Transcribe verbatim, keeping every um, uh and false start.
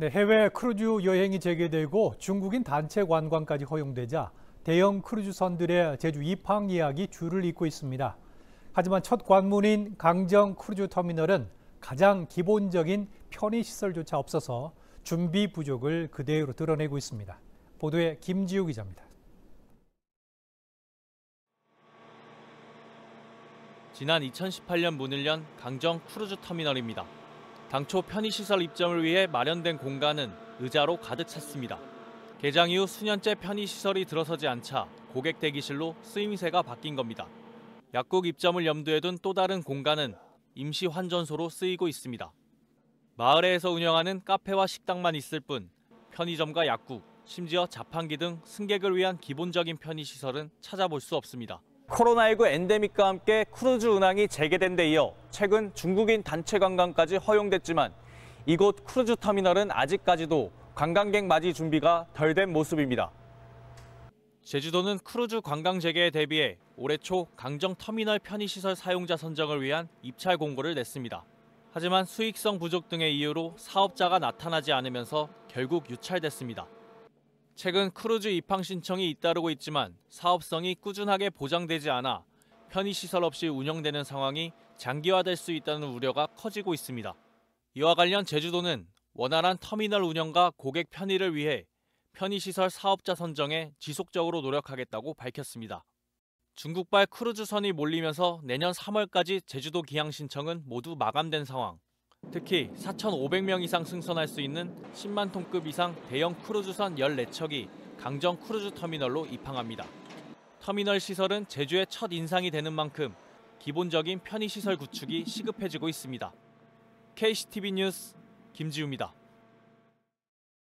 네, 해외 크루즈 여행이 재개되고 중국인 단체 관광까지 허용되자 대형 크루즈선들의 제주 입항 예약이 줄을 잇고 있습니다. 하지만 첫 관문인 강정 크루즈 터미널은 가장 기본적인 편의시설조차 없어서 준비 부족을 그대로 드러내고 있습니다. 보도에 김지우 기자입니다. 지난 이천십팔 년 문을 연 강정 크루즈 터미널입니다. 당초 편의시설 입점을 위해 마련된 공간은 의자로 가득 찼습니다. 개장 이후 수년째 편의시설이 들어서지 않자 고객 대기실로 쓰임새가 바뀐 겁니다. 약국 입점을 염두에 둔 또 다른 공간은 임시 환전소로 쓰이고 있습니다. 마을회에서 운영하는 카페와 식당만 있을 뿐 편의점과 약국, 심지어 자판기 등 승객을 위한 기본적인 편의시설은 찾아볼 수 없습니다. 코로나십구 엔데믹과 함께 크루즈 운항이 재개된 데 이어 최근 중국인 단체 관광까지 허용됐지만 이곳 크루즈 터미널은 아직까지도 관광객 맞이 준비가 덜 된 모습입니다. 제주도는 크루즈 관광 재개에 대비해 올해 초 강정 터미널 편의시설 사용자 선정을 위한 입찰 공고를 냈습니다. 하지만 수익성 부족 등의 이유로 사업자가 나타나지 않으면서 결국 유찰됐습니다. 최근 크루즈 입항 신청이 잇따르고 있지만 사업성이 꾸준하게 보장되지 않아 편의시설 없이 운영되는 상황이 장기화될 수 있다는 우려가 커지고 있습니다. 이와 관련 제주도는 원활한 터미널 운영과 고객 편의를 위해 편의시설 사업자 선정에 지속적으로 노력하겠다고 밝혔습니다. 중국발 크루즈선이 몰리면서 내년 삼월까지 제주도 기항 신청은 모두 마감된 상황. 특히 사천오백 명 이상 승선할 수 있는 십만 톤급 이상 대형 크루즈선 열네 척이 강정 크루즈 터미널로 입항합니다. 터미널 시설은 제주의 첫 인상이 되는 만큼 기본적인 편의시설 구축이 시급해지고 있습니다. 케이씨티비 뉴스 김지우입니다.